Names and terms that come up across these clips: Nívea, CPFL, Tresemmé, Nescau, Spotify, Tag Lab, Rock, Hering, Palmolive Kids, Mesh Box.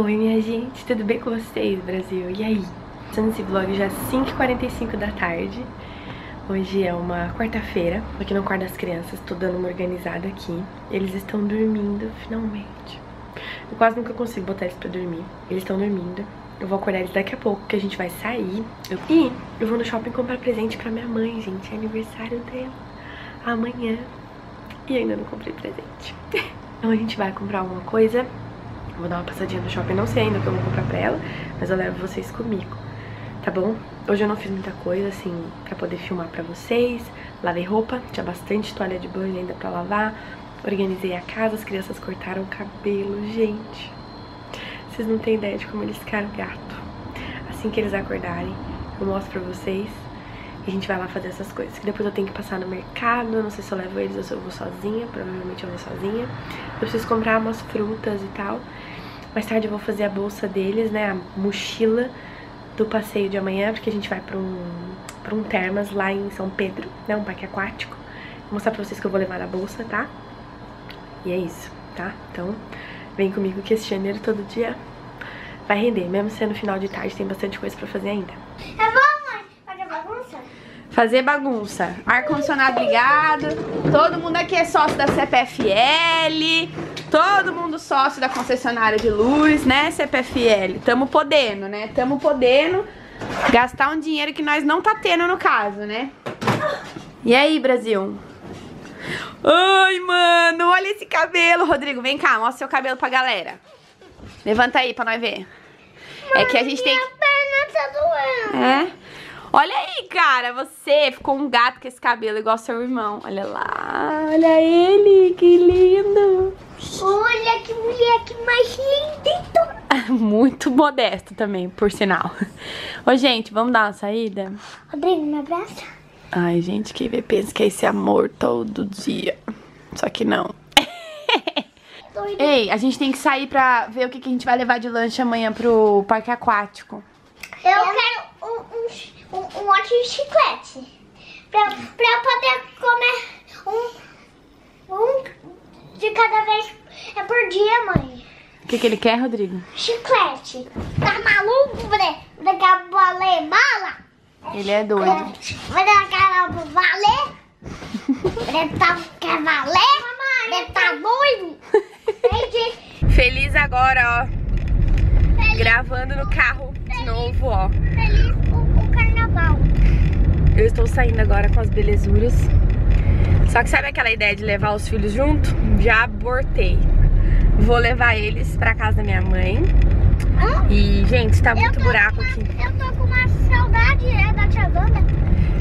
Oi minha gente, tudo bem com vocês, Brasil? E aí? Começando esse vlog já às 5h45 da tarde. Hoje é uma quarta-feira, aqui no quarto das crianças, tô dando uma organizada aqui. Eles estão dormindo, finalmente. Eu quase nunca consigo botar eles pra dormir. Eles estão dormindo. Eu vou acordar eles daqui a pouco, que a gente vai sair. E eu vou no shopping comprar presente pra minha mãe, gente. É aniversário dela amanhã. E ainda não comprei presente. Então a gente vai comprar alguma coisa. Vou dar uma passadinha no shopping, não sei ainda o que eu vou comprar pra ela, mas eu levo vocês comigo, tá bom? Hoje eu não fiz muita coisa, assim, pra poder filmar pra vocês. Lavei roupa, tinha bastante toalha de banho ainda pra lavar. Organizei a casa, as crianças cortaram o cabelo, gente. Vocês não têm ideia de como eles ficaram gato. Assim que eles acordarem, eu mostro pra vocês e a gente vai lá fazer essas coisas. Depois eu tenho que passar no mercado, eu não sei se eu levo eles ou se eu vou sozinha, provavelmente eu vou sozinha. Eu preciso comprar umas frutas e tal. Mais tarde eu vou fazer a bolsa deles, né, a mochila do passeio de amanhã, porque a gente vai pra um termas lá em São Pedro, né, um parque aquático. Vou mostrar pra vocês que eu vou levar na bolsa, tá? E é isso, tá? Então, vem comigo que esse janeiro todo dia vai render, mesmo sendo final de tarde, tem bastante coisa pra fazer ainda. Tá bom, mãe? Fazer bagunça? Fazer bagunça. Ar-condicionado ligado, todo mundo aqui é sócio da CPFL, todo mundo sócio da concessionária de luz, né, CPFL? Tamo podendo, né? Tamo podendo gastar um dinheiro que nós não tá tendo no caso, né? E aí, Brasil? Ai, mano, olha esse cabelo, Rodrigo, vem cá, mostra seu cabelo pra galera. Levanta aí pra nós ver. Mãe, é que a gente tem que... Minha perna tá doendo. É? Olha aí, cara, você ficou um gato com esse cabelo, igual seu irmão. Olha lá, olha ele, que lindo. Olha que moleque mais lindo. Muito modesto também, por sinal. Ô, gente, vamos dar uma saída? Rodrigo, me abraça. Ai, gente, quem vê pensa que é esse amor todo dia. Só que não. Ei, a gente tem que sair pra ver o que a gente vai levar de lanche amanhã pro parque aquático. Eu quero um monte de chiclete. Pra poder comer um de cada vez é por dia, mãe. O que ele quer, Rodrigo? Chiclete. Tá maluco, né? Daqui a bola é bala. Ele é doido. Vai dar caramba, valer? Quer valer? Ele tá doido? Feliz agora, ó. Feliz. Gravando no carro de novo, ó. Feliz o carnaval. Eu estou saindo agora com as belezuras. Só que sabe aquela ideia de levar os filhos junto? Já abortei. Vou levar eles pra casa da minha mãe. E, gente, tá muito buraco aqui. Eu tô com uma saudade, da tia Wanda.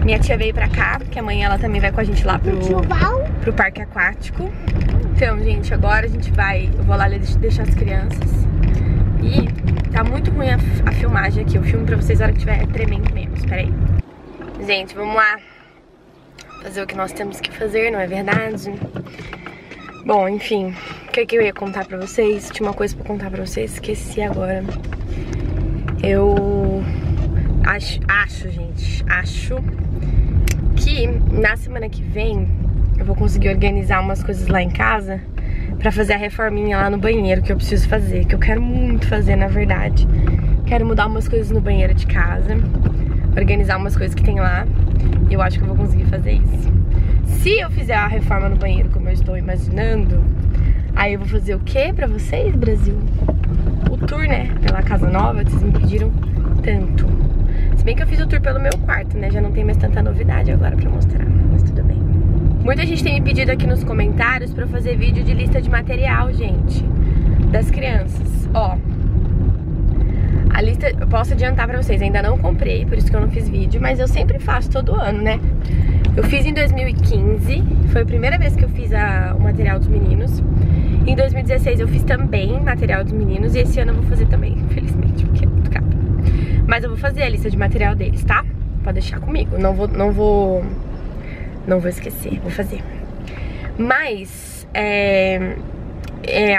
Minha tia veio pra cá, porque amanhã ela também vai com a gente lá pro parque aquático. Então, gente, agora a gente vai... Eu vou lá deixar as crianças. E tá muito ruim a filmagem aqui. Eu filmo pra vocês na hora que tiver tremendo mesmo. Espera aí. Gente, vamos lá fazer o que nós temos que fazer, não é verdade? Bom, enfim... O que eu ia contar pra vocês? Tinha uma coisa pra contar pra vocês, esqueci agora. Eu acho que na semana que vem eu vou conseguir organizar umas coisas lá em casa pra fazer a reforminha lá no banheiro que eu preciso fazer, que eu quero muito fazer, na verdade. Quero mudar umas coisas no banheiro de casa, organizar umas coisas que tem lá, e eu acho que eu vou conseguir fazer isso. Se eu fizer a reforma no banheiro como eu estou imaginando, aí eu vou fazer o que pra vocês, Brasil? O tour, né? Pela casa nova, vocês me pediram tanto. Se bem que eu fiz o tour pelo meu quarto, né? Já não tem mais tanta novidade agora pra mostrar, mas tudo bem. Muita gente tem me pedido aqui nos comentários pra eu fazer vídeo de lista de material, gente, das crianças. Ó, a lista, eu posso adiantar pra vocês, ainda não comprei, por isso que eu não fiz vídeo, mas eu sempre faço todo ano, né? Eu fiz em 2015, foi a primeira vez que eu fiz o material dos meninos. Em 2016 eu fiz também material dos meninos e esse ano eu vou fazer também, infelizmente, porque é muito caro. Mas eu vou fazer a lista de material deles, tá? Pode deixar comigo, não vou esquecer, vou fazer. Mas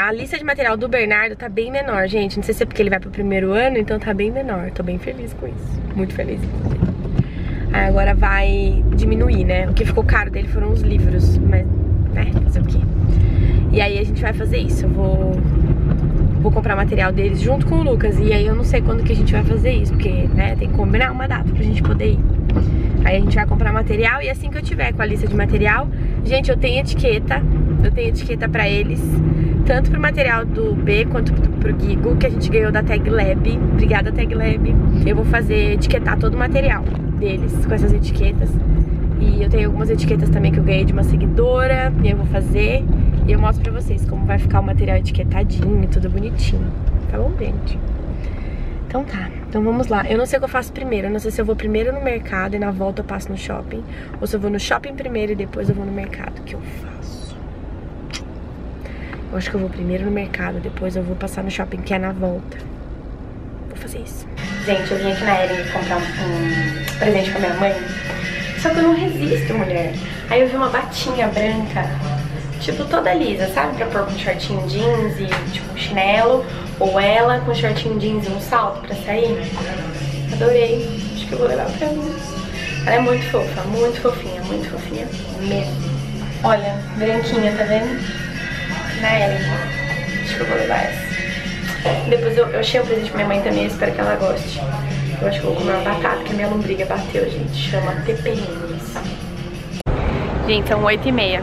a lista de material do Bernardo tá bem menor, gente. Não sei se é porque ele vai pro primeiro ano, então tá bem menor. Tô bem feliz com isso, muito feliz com isso. Aí agora vai diminuir, né? O que ficou caro dele foram os livros, mas, né, fazer o quê? E aí a gente vai fazer isso, eu vou vou comprar material deles junto com o Lucas. E aí eu não sei quando que a gente vai fazer isso, porque, né, tem que combinar uma data pra gente poder ir. Aí a gente vai comprar material e assim que eu tiver com a lista de material... Gente, eu tenho etiqueta pra eles, tanto pro material do B quanto pro Guigo, que a gente ganhou da Tag Lab. Obrigada, Tag Lab. Eu vou fazer, etiquetar todo o material deles com essas etiquetas. E eu tenho algumas etiquetas também que eu ganhei de uma seguidora, e eu vou fazer... E eu mostro pra vocês como vai ficar o material etiquetadinho, tudo bonitinho. Tá bom, gente? Então tá, então vamos lá. Eu não sei o que eu faço primeiro, eu não sei se eu vou primeiro no mercado e na volta eu passo no shopping, ou se eu vou no shopping primeiro e depois eu vou no mercado. O que eu faço? Eu acho que eu vou primeiro no mercado, depois eu vou passar no shopping, que é na volta. Vou fazer isso. Gente, eu vim aqui na Eri comprar um presente pra minha mãe, só que eu não resisto, mulher. Aí eu vi uma batinha branca... Tipo, toda lisa, sabe? Pra pôr com shortinho jeans e, tipo, chinelo. Ou ela com shortinho jeans e um salto pra sair. Adorei. Acho que eu vou levar pra mim. Ela é muito fofa, muito fofinha mesmo. Olha, branquinha, tá vendo? Na Ellen. Acho que eu vou levar essa. Depois eu achei um presente pra minha mãe também, eu espero que ela goste. Eu acho que eu vou comer uma batata, porque minha lombriga bateu, gente. Chama peperrinhos. Gente, são 8h30.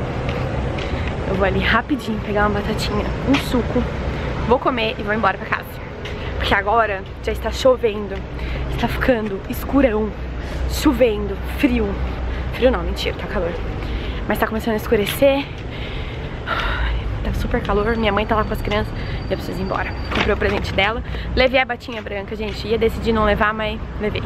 Eu vou ali rapidinho pegar uma batatinha, um suco, vou comer e vou embora pra casa. Porque agora já está chovendo, está ficando escurão, chovendo, frio. Frio não, mentira, tá calor. Mas tá começando a escurecer, tá super calor, minha mãe tá lá com as crianças e eu preciso ir embora. Comprei o presente dela, levei a batinha branca, gente, ia decidir não levar, mas levei.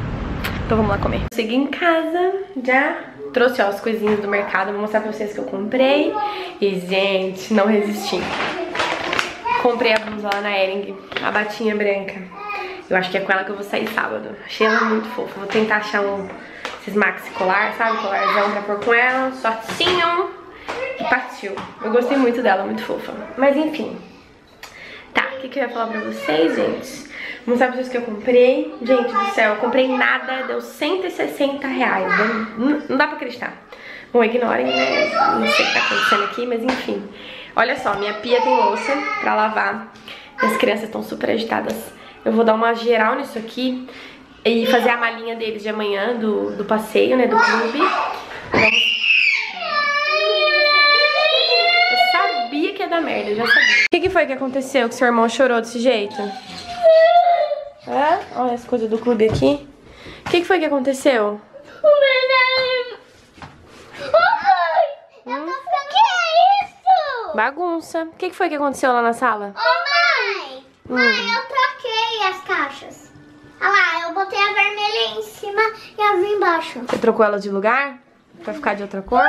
Então vamos lá comer. Cheguei em casa, já... Trouxe, ó, as coisinhas do mercado, vou mostrar pra vocês que eu comprei. E, gente, não resisti. Comprei a blusa lá na Hering, a batinha branca. Eu acho que é com ela que eu vou sair sábado. Achei ela muito fofa. Vou tentar achar esses maxi colar, sabe? Colarzão pra pôr com ela, shortinho. E partiu. Eu gostei muito dela, muito fofa. Mas, enfim. Tá, o que eu ia falar pra vocês, gente? Vou mostrar pra vocês que eu comprei. Gente do céu, eu comprei nada, deu 160 reais. Não dá pra acreditar. Bom, ignorem, né? Não sei o que tá acontecendo aqui, mas enfim. Olha só, minha pia tem louça pra lavar. As crianças estão super agitadas. Eu vou dar uma geral nisso aqui e fazer a malinha deles de amanhã do passeio, né? Do clube. Eu sabia que ia dar merda, eu já sabia. O que foi que aconteceu que seu irmão chorou desse jeito? É? Olha as coisas do clube aqui. O que foi que aconteceu? O que é isso? Bagunça. O que foi que aconteceu lá na sala? Ô, mãe! Mãe, eu troquei as caixas. Olha lá, eu botei a vermelha em cima e a azul embaixo. Você trocou ela de lugar? Pra ficar de outra cor?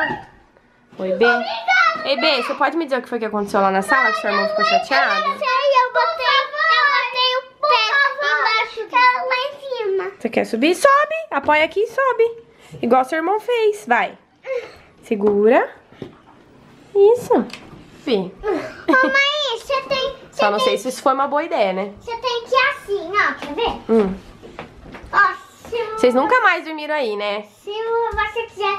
Oi, B. Ei, B, você pode me dizer o que foi que aconteceu lá na sala? Mãe, que seu irmão ficou chateado? Eu não sei, eu botei... Você quer subir? Sobe! Apoia aqui e sobe. Igual seu irmão fez. Vai. Segura. Isso. Fim. Mamãe, você tem... Só não sei se isso foi uma boa ideia, né? Você tem que ir assim, ó. Quer ver? Ó, vocês nunca mais dormiram aí, né? Se você quiser,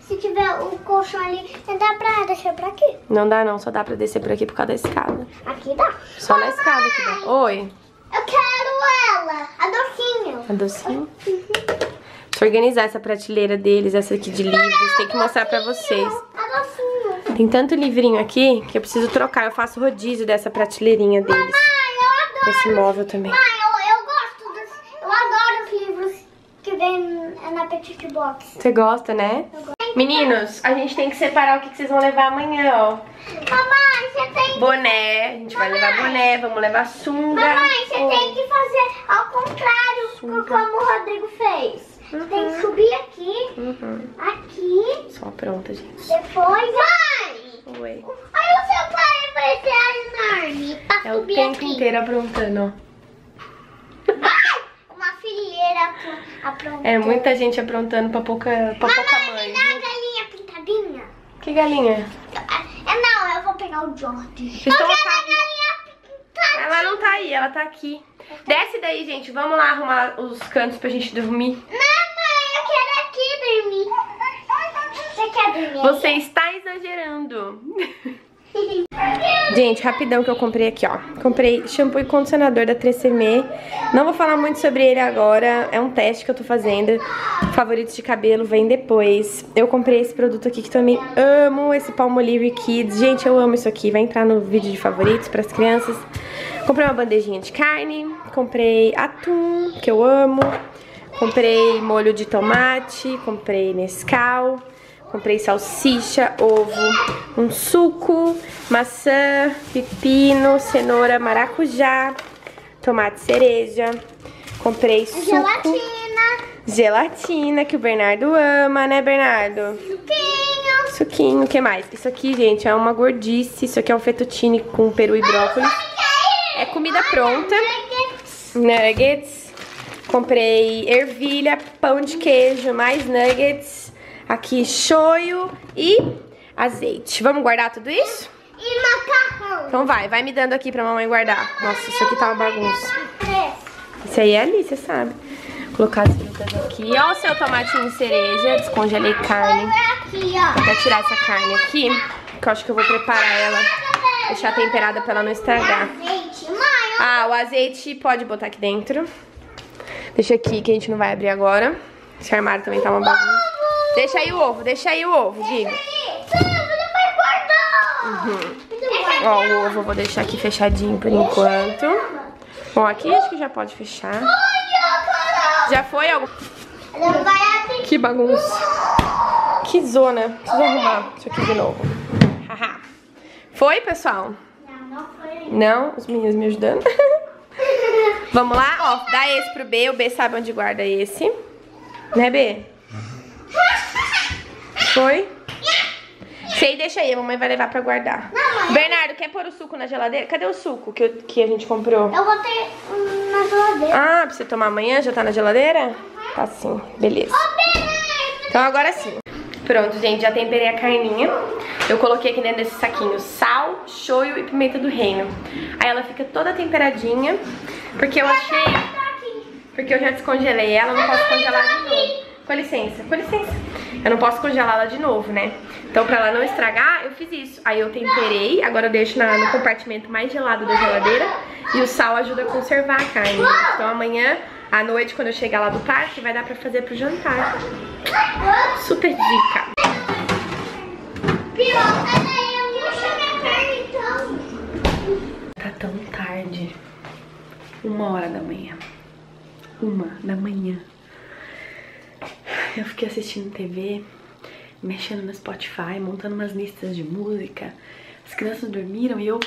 se tiver o colchão ali, dá pra descer por aqui. Não dá não, só dá pra descer por aqui por causa da escada. Aqui dá. Só na escada que dá. Oi. Eu quero ela, a docinho. A docinho? Uhum. Deixa eu organizar essa prateleira deles, essa aqui de livros. Tem que mostrar pra vocês. A docinho. Tem tanto livrinho aqui que eu preciso trocar. Eu faço rodízio dessa prateleirinha deles. Mamãe, eu adoro. Esse móvel também. Mãe, eu gosto dos... Eu adoro os livros que vem na Petite Box. Você gosta, né? Eu gosto. Meninos, a gente tem que separar o que vocês vão levar amanhã, ó. Mamãe, você tem que... Boné, a gente vai levar boné, vamos levar sunga. Mamãe, você tem que fazer ao contrário, como o Rodrigo fez. Você tem que subir aqui, aqui. Só pronta, gente. Depois... Mãe! Oi. Olha o seu pai parecer enorme pra subir aqui. É o tempo inteiro aprontando, ó. Uma filheira aprontando. É, muita gente aprontando pra pouca mãe. Que galinha? Não, eu vou pegar o Jorge. Eu quero a galinha. Ela não tá aí, ela tá aqui. Desce daí, gente. Vamos lá arrumar os cantos pra gente dormir. Não, mãe, eu quero aqui dormir. Você quer dormir? Você está exagerando. Gente, rapidão que eu comprei aqui, ó. Comprei shampoo e condicionador da Tresemmé. Não vou falar muito sobre ele agora. É um teste que eu tô fazendo. Favoritos de cabelo vem depois. Eu comprei esse produto aqui que também amo. Esse Palmolive Kids. Gente, eu amo isso aqui. Vai entrar no vídeo de favoritos pras crianças. Comprei uma bandejinha de carne. Comprei atum, que eu amo. Comprei molho de tomate. Comprei Nescau. Comprei salsicha, ovo, um suco, maçã, pepino, cenoura, maracujá, tomate cereja. Comprei suco. Gelatina. Gelatina, que o Bernardo ama, né, Bernardo? Suquinho. Suquinho, o que mais? Isso aqui, gente, é uma gordice. Isso aqui é um fettuccine com peru e brócolis. É comida pronta. Nuggets. Comprei ervilha, pão de queijo, mais nuggets. Aqui, shoyu e azeite. Vamos guardar tudo isso? E macarrão. Então vai me dando aqui pra mamãe guardar. Nossa, isso aqui tá uma bagunça. Isso aí é ali, você sabe. Vou colocar as frutas aqui. Ó o seu tomatinho cereja. Descongelei carne. Vou até tirar essa carne aqui, que eu acho que eu vou preparar ela. Deixar temperada pra ela não estragar. Ah, o azeite pode botar aqui dentro. Deixa aqui que a gente não vai abrir agora. Esse armário também tá uma bagunça. Deixa aí o ovo, diga. Ó, o ovo eu vou deixar aqui fechadinho por enquanto. Bom, aqui acho que já pode fechar. Já foi algo? Que bagunça. Que zona. Preciso arrumar isso aqui de novo. Foi, pessoal? Não foi. Não? Os meninos me ajudando. Vamos lá, ó. Dá esse pro B. O B sabe onde guarda esse. Né, B? Foi? Isso aí deixa aí, a mamãe vai levar pra guardar. Não, mãe. Bernardo, quer pôr o suco na geladeira? Cadê o suco que a gente comprou? Eu botei na geladeira. Ah, pra você tomar amanhã? Já tá na geladeira? Uhum. Tá sim, beleza. Então agora sim. Pronto, gente, já temperei a carninha. Eu coloquei aqui dentro desse saquinho sal, shoyu e pimenta do reino. Aí ela fica toda temperadinha, porque eu achei... Porque eu já descongelei ela, não posso congelar de novo. Com licença, com licença. Eu não posso congelá-la de novo, né? Então pra ela não estragar, eu fiz isso. Aí eu temperei, agora eu deixo no compartimento mais gelado da geladeira. E o sal ajuda a conservar a carne. Então amanhã, à noite, quando eu chegar lá do parque, vai dar pra fazer pro jantar. Super dica. Tá tão tarde. 1h da manhã. 1h da manhã. Eu fiquei assistindo TV, mexendo no Spotify, montando umas listas de música. As crianças dormiram e eu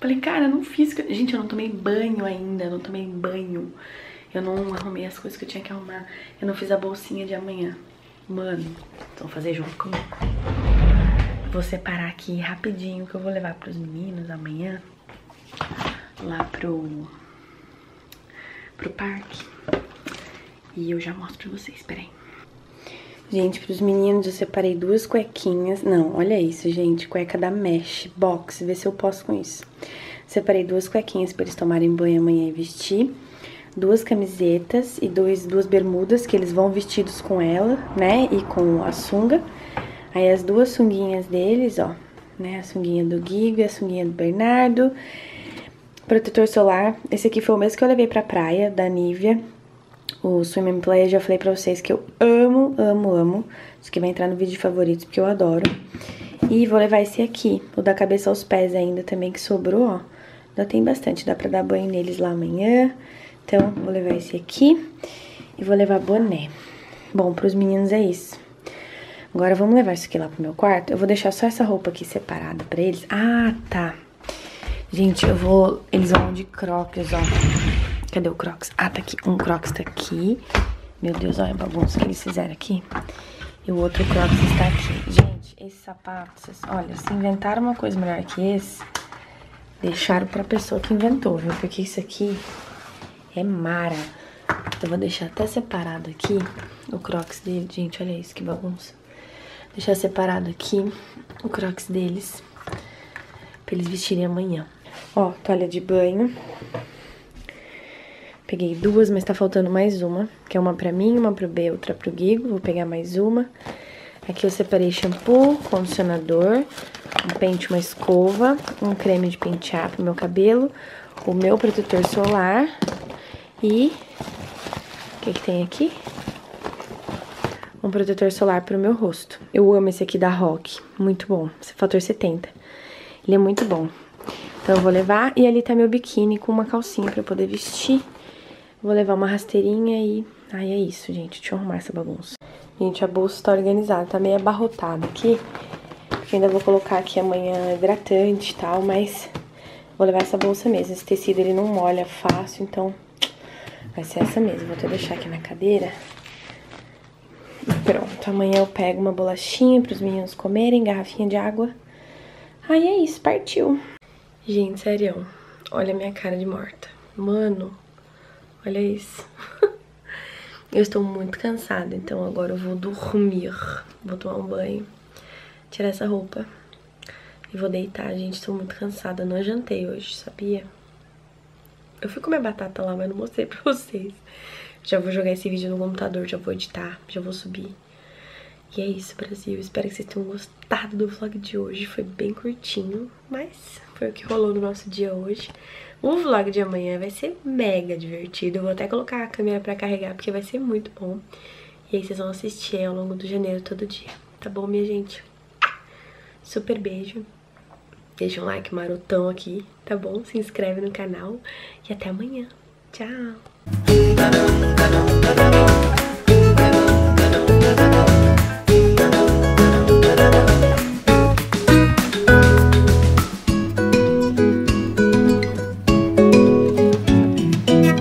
falei, cara, eu não fiz... Gente, eu não tomei banho ainda, eu não tomei banho. Eu não arrumei as coisas que eu tinha que arrumar. Eu não fiz a bolsinha de amanhã. Mano, vão fazer junto comigo. Vou separar aqui rapidinho, que eu vou levar pros meninos amanhã. Lá pro parque. E eu já mostro pra vocês, peraí. Gente, pros meninos eu separei 2 cuequinhas. Não, olha isso, gente. Cueca da Mesh Box. Vê se eu posso com isso. Separei 2 cuequinhas pra eles tomarem banho amanhã e vestir. 2 camisetas e duas bermudas que eles vão vestidos com ela, né? E com a sunga. Aí as 2 sunguinhas deles, ó. Né? A sunguinha do Guigo e a sunguinha do Bernardo. Protetor solar. Esse aqui foi o mesmo que eu levei pra praia, da Nívea. O Swim & Play, eu já falei pra vocês que eu amo, amo, amo. Isso aqui vai entrar no vídeo de favoritos, porque eu adoro. E vou levar esse aqui, o da cabeça aos pés ainda também, que sobrou, ó. Já tem bastante, dá pra dar banho neles lá amanhã. Então, vou levar esse aqui e vou levar boné. Bom, pros meninos é isso. Agora, vamos levar isso aqui lá pro meu quarto. Eu vou deixar só essa roupa aqui separada pra eles. Ah, tá. Gente, eu vou... Eles vão de Crocs, ó. Cadê o Crocs? Ah, tá aqui. Um Crocs tá aqui. Meu Deus, olha a bagunça que eles fizeram aqui. E o outro Crocs está aqui. Gente, esses sapatos... Olha, se inventaram uma coisa melhor que esse, deixaram pra pessoa que inventou, viu? Porque isso aqui é mara. Eu vou deixar até separado aqui o Crocs dele. Gente, olha isso, que bagunça. Deixar separado aqui o Crocs deles, pra eles vestirem amanhã. Ó, toalha de banho. Peguei 2, mas tá faltando mais uma, que é uma pra mim, uma pro B, outra pro Guigo. Vou pegar mais uma. Aqui eu separei shampoo, condicionador, um pente, uma escova, um creme de pentear pro meu cabelo, o meu protetor solar e... o que que tem aqui? Um protetor solar pro meu rosto. Eu amo esse aqui da Rock, muito bom, esse fator 70. Ele é muito bom. Então eu vou levar, e ali tá meu biquíni com uma calcinha pra eu poder vestir. Vou levar uma rasteirinha e... ai, é isso, gente, deixa eu arrumar essa bagunça. Gente, a bolsa tá organizada, tá meio abarrotada aqui. Porque ainda vou colocar aqui amanhã hidratante e tal, mas vou levar essa bolsa mesmo. Esse tecido, ele não molha fácil, então vai ser essa mesmo. Vou até deixar aqui na cadeira. Pronto, amanhã eu pego uma bolachinha pros meninos comerem, garrafinha de água. Aí é isso, partiu. Gente, sério, olha a minha cara de morta. Mano, olha isso. Eu estou muito cansada, então agora eu vou dormir. Vou tomar um banho, tirar essa roupa e vou deitar, gente. Estou muito cansada, eu não jantei hoje, sabia? Eu fui comer batata lá, mas não mostrei pra vocês. Já vou jogar esse vídeo no computador, já vou editar, já vou subir. E é isso, Brasil. Espero que vocês tenham gostado do vlog de hoje. Foi bem curtinho, mas foi o que rolou no nosso dia hoje. O vlog de amanhã vai ser mega divertido. Eu vou até colocar a câmera pra carregar, porque vai ser muito bom. E aí vocês vão assistir ao longo do janeiro todo dia. Tá bom, minha gente? Super beijo. Deixa um like marotão aqui, tá bom? Se inscreve no canal. E até amanhã. Tchau!